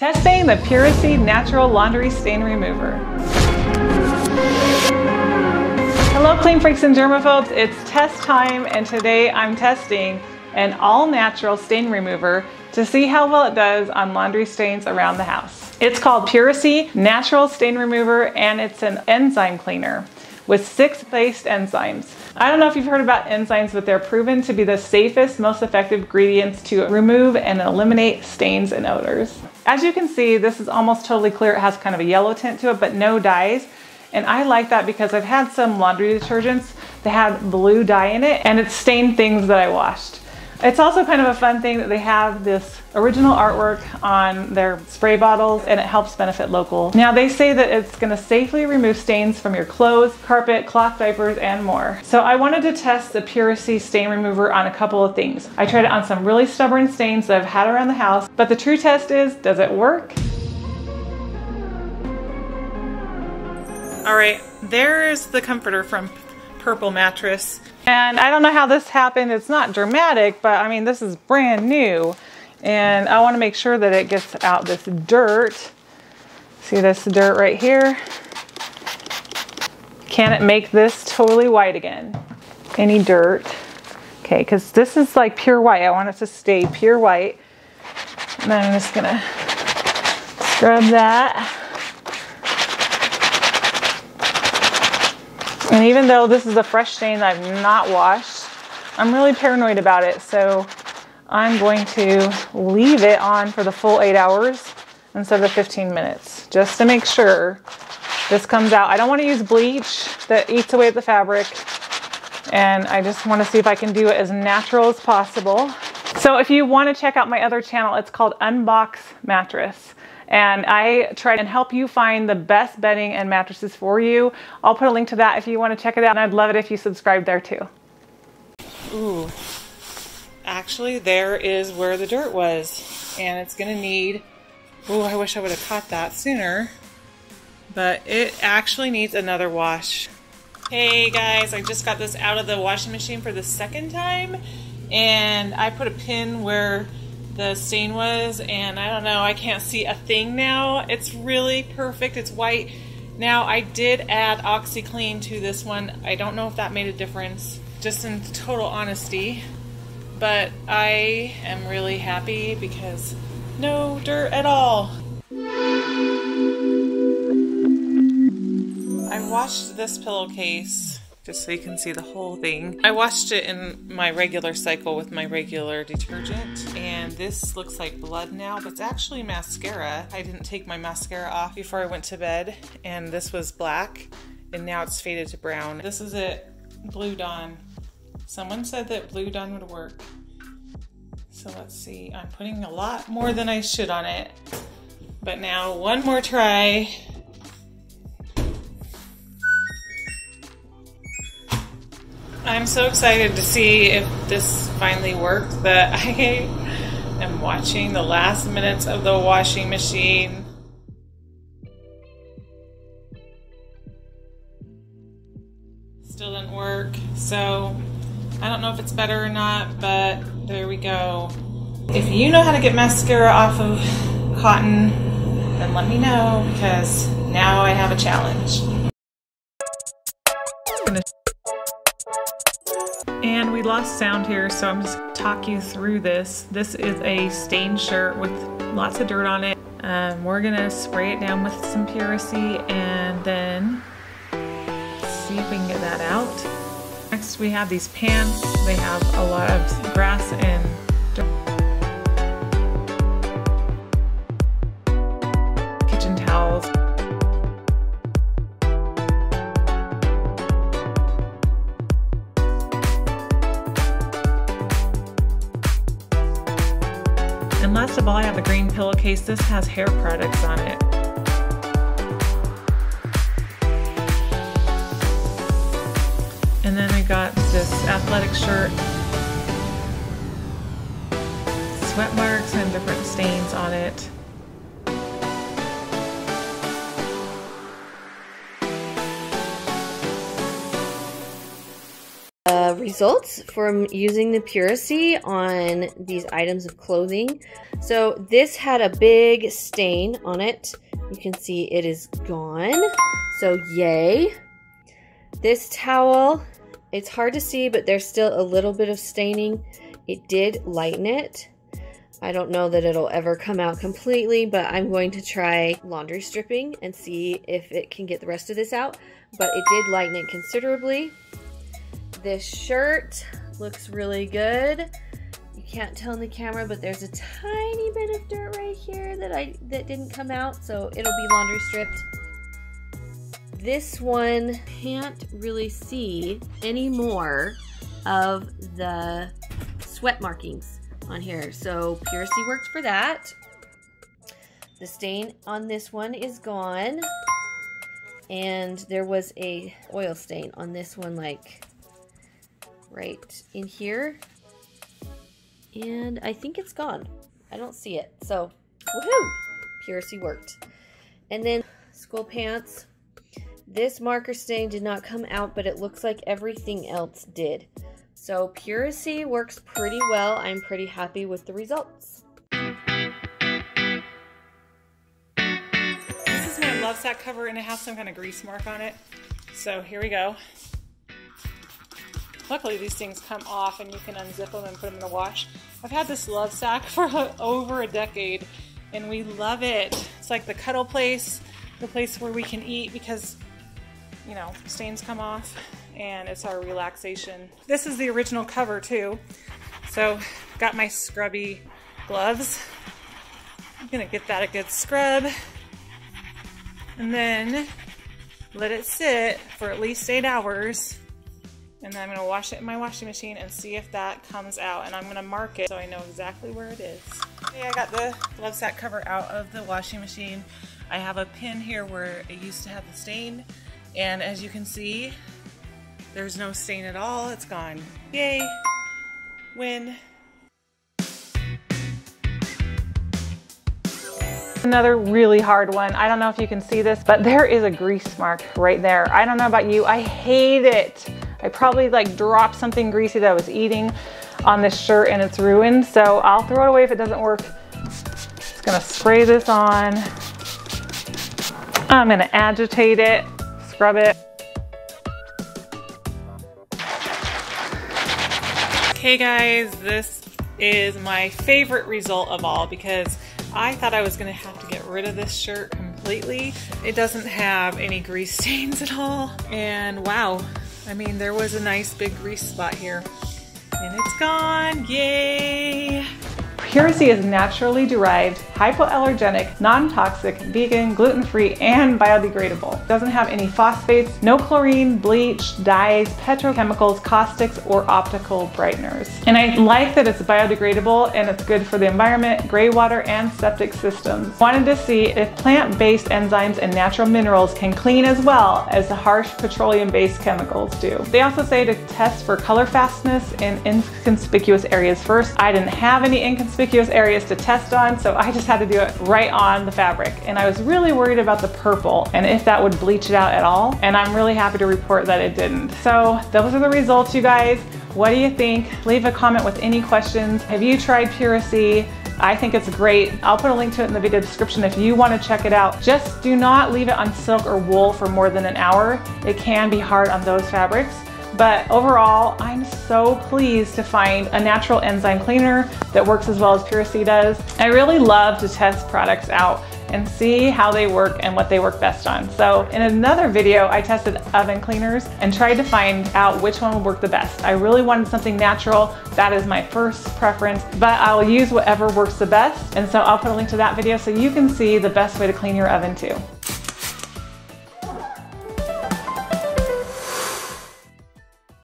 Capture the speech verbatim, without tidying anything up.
Testing the Puracy Natural Laundry Stain Remover. Hello clean freaks and germaphobes, it's test time, and today I'm testing an all-natural stain remover to see how well it does on laundry stains around the house. It's called Puracy Natural Stain Remover, and it's an enzyme cleaner with six based enzymes. I don't know if you've heard about enzymes, but they're proven to be the safest, most effective ingredients to remove and eliminate stains and odors. As you can see, this is almost totally clear. It has kind of a yellow tint to it, but no dyes. And I like that because I've had some laundry detergents that had blue dye in it, and it stained things that I washed. It's also kind of a fun thing that they have this original artwork on their spray bottles, and it helps benefit local. Now they say that it's gonna safely remove stains from your clothes, carpet, cloth diapers, and more. So I wanted to test the Puracy stain remover on a couple of things. I tried it on some really stubborn stains that I've had around the house, but the true test is, does it work? All right, there's the comforter from Purple Mattress. And I don't know how this happened. It's not dramatic, but I mean, this is brand new. And I want to make sure that it gets out this dirt. See this dirt right here? Can it make this totally white again? Any dirt? Okay, because this is like pure white. I want it to stay pure white. And I'm just gonna scrub that. And even though this is a fresh stain that I've not washed, I'm really paranoid about it. So I'm going to leave it on for the full eight hours instead of fifteen minutes, just to make sure this comes out. I don't want to use bleach that eats away at the fabric. And I just want to see if I can do it as natural as possible. So if you want to check out my other channel, it's called Unbox Mattress. And I try and help you find the best bedding and mattresses for you. I'll put a link to that if you want to check it out, and I'd love it if you subscribe there too. Ooh, actually there is where the dirt was, and it's gonna need, ooh, I wish I would have caught that sooner, but it actually needs another wash. Hey guys, I just got this out of the washing machine for the second time, and I put a pin where the stain was, and I don't know, I can't see a thing now. It's really perfect. It's white. Now I did add OxyClean to this one. I don't know if that made a difference, just in total honesty, but I am really happy because no dirt at all. I washed this pillowcase just so you can see the whole thing. I washed it in my regular cycle with my regular detergent, and this looks like blood now, but it's actually mascara. I didn't take my mascara off before I went to bed, and this was black, and now it's faded to brown. This is it, Blue Dawn. Someone said that Blue Dawn would work. So let's see, I'm putting a lot more than I should on it, but now one more try. I'm so excited to see if this finally worked that I am watching the last minutes of the washing machine. Still didn't work, so I don't know if it's better or not, but there we go. If you know how to get mascara off of cotton, then let me know, because now I have a challenge. And we lost sound here, so I'm just gonna talk you through this. This is a stained shirt with lots of dirt on it. Um, we're gonna spray it down with some Puracy and then see if we can get that out. Next we have these pants. They have a lot of grass and dirt. Kitchen towels. And last of all, I have a green pillowcase. This has hair products on it. And then I got this athletic shirt. Sweat marks and different stains on it. results from using the Puracy on these items of clothing. So this had a big stain on it. You can see it is gone. So yay. This towel, it's hard to see, but there's still a little bit of staining. It did lighten it. I don't know that it'll ever come out completely, but I'm going to try laundry stripping and see if it can get the rest of this out. But it did lighten it considerably. This shirt looks really good. You can't tell in the camera, but there's a tiny bit of dirt right here that I that didn't come out, so it'll be laundry stripped. This one, can't really see any more of the sweat markings on here, so Puracy worked for that. The stain on this one is gone, and there was a oil stain on this one, like right in here, and I think it's gone. I don't see it, so woohoo! Puracy worked. And then school pants. This marker stain did not come out, but it looks like everything else did. So Puracy works pretty well. I'm pretty happy with the results. This is my love sack cover, and it has some kind of grease mark on it. So here we go. Luckily these things come off and you can unzip them and put them in the wash. I've had this love sack for over a decade and we love it. It's like the cuddle place, the place where we can eat because, you know, stains come off and it's our relaxation. This is the original cover too. So got my scrubby gloves. I'm gonna get that a good scrub and then let it sit for at least eight hours. And then I'm going to wash it in my washing machine and see if that comes out. And I'm going to mark it so I know exactly where it is. Okay, I got the love sack cover out of the washing machine. I have a pin here where it used to have the stain. And as you can see, there's no stain at all. It's gone. Yay! Win! Another really hard one. I don't know if you can see this, but there is a grease mark right there. I don't know about you. I hate it. I probably like dropped something greasy that I was eating on this shirt and it's ruined. So I'll throw it away if it doesn't work. Just gonna spray this on. I'm gonna agitate it, scrub it. Okay guys, this is my favorite result of all because I thought I was gonna have to get rid of this shirt completely. It doesn't have any grease stains at all. And wow. I mean, there was a nice big grease spot here, and it's gone, yay! Puracy is naturally derived, hypoallergenic, non-toxic, vegan, gluten-free, and biodegradable. Doesn't have any phosphates, no chlorine, bleach, dyes, petrochemicals, caustics, or optical brighteners. And I like that it's biodegradable and it's good for the environment, gray water, and septic systems. Wanted to see if plant-based enzymes and natural minerals can clean as well as the harsh petroleum-based chemicals do. They also say to test for color fastness in inconspicuous areas first. I didn't have any inconspicuous Conspicuous areas to test on, so I just had to do it right on the fabric. And I was really worried about the purple and if that would bleach it out at all. And I'm really happy to report that it didn't. So those are the results, you guys. What do you think? Leave a comment with any questions. Have you tried Puracy? I think it's great. I'll put a link to it in the video description if you want to check it out. Just do not leave it on silk or wool for more than an hour. It can be hard on those fabrics. But overall, I'm so pleased to find a natural enzyme cleaner that works as well as Puracy does. I really love to test products out and see how they work and what they work best on. So in another video, I tested oven cleaners and tried to find out which one would work the best. I really wanted something natural. That is my first preference, but I'll use whatever works the best. And so I'll put a link to that video so you can see the best way to clean your oven too.